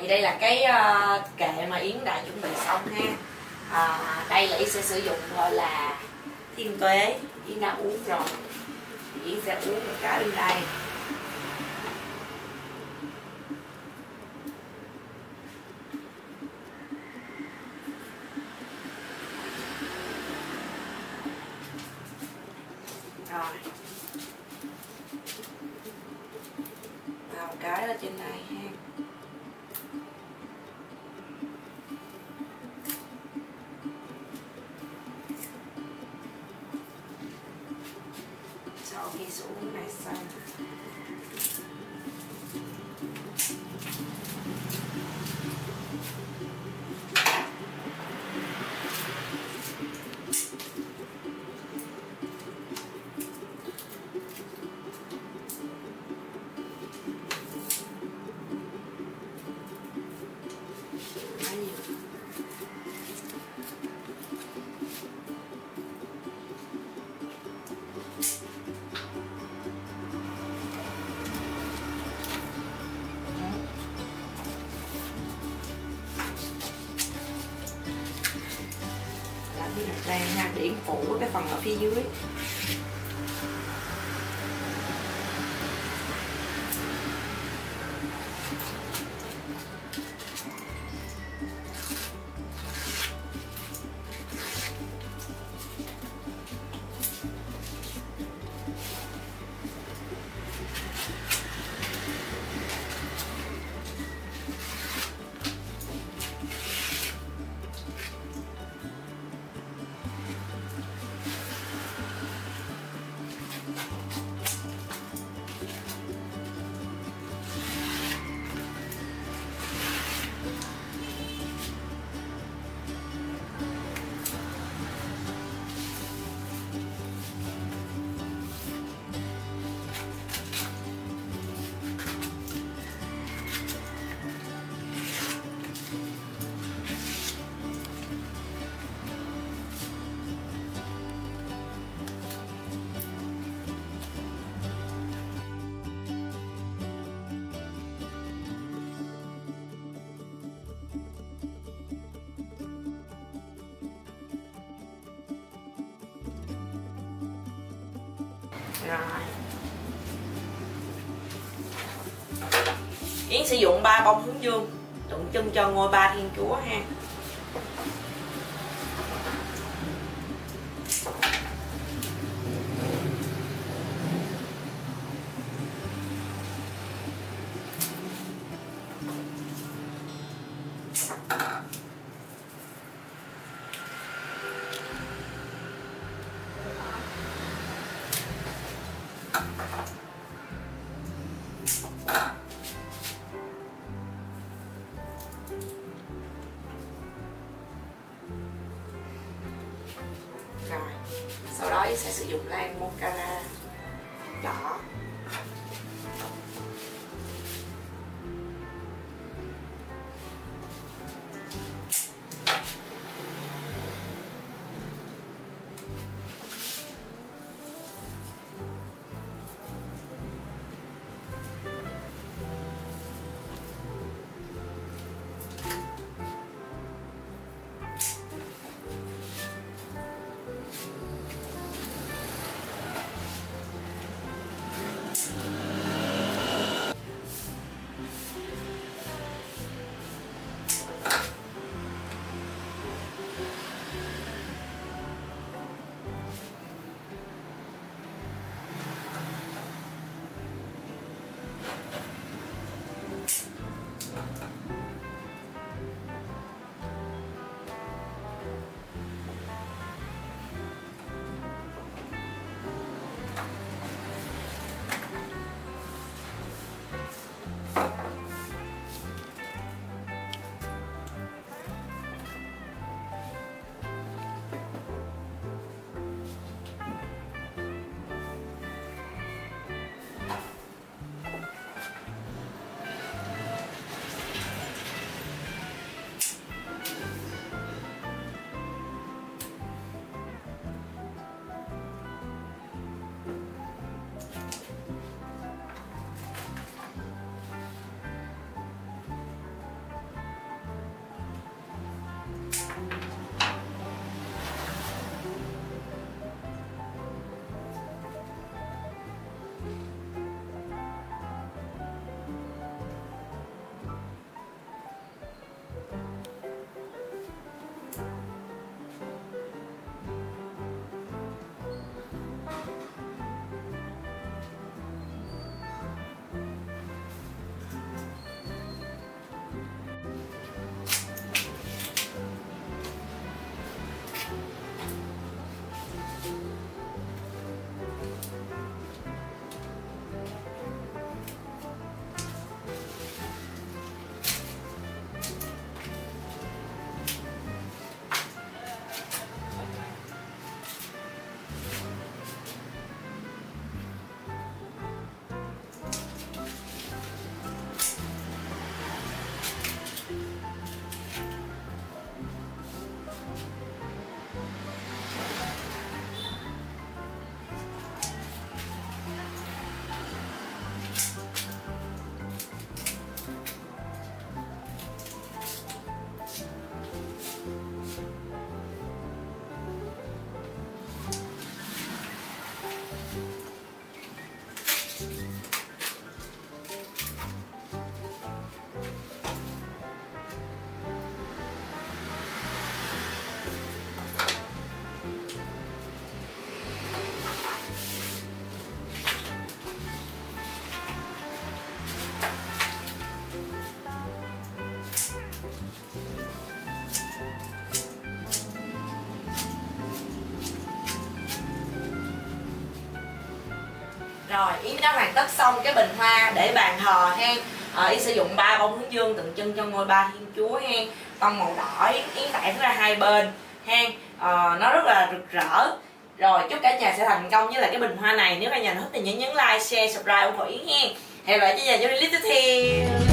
Thì đây là cái kệ mà Yến đã chuẩn bị xong ha. Đây là Yến sẽ sử dụng gọi là thiên tuế. Yến đã uống rồi, Yến sẽ uống một cái bên đây. Vào cái ở trên này ha. Sau khi xuống này xong, đây nha, điểm phủ cái phần ở phía dưới. Rồi. Yến sử dụng 3 bông hướng dương tượng trưng cho ngôi Ba Thiên Chúa ha. Sau đó sẽ sử dụng lan mokara đỏ. Rồi Yến đã hoàn tất xong cái bình hoa để bàn thờ hen. Yến sử dụng 3 bông hướng dương tượng trưng cho ngôi ba Thiên Chúa hen, tông màu đỏ. Yến tản ra hai bên hen, nó rất là rực rỡ. Rồi chúc cả nhà sẽ thành công với lại cái bình hoa này. Nếu cả nhà thích thì nhớ nhấn like, share, subscribe ủng hộ Yến hen. Hẹn gặp lại cả nhà trong clip tiếp theo.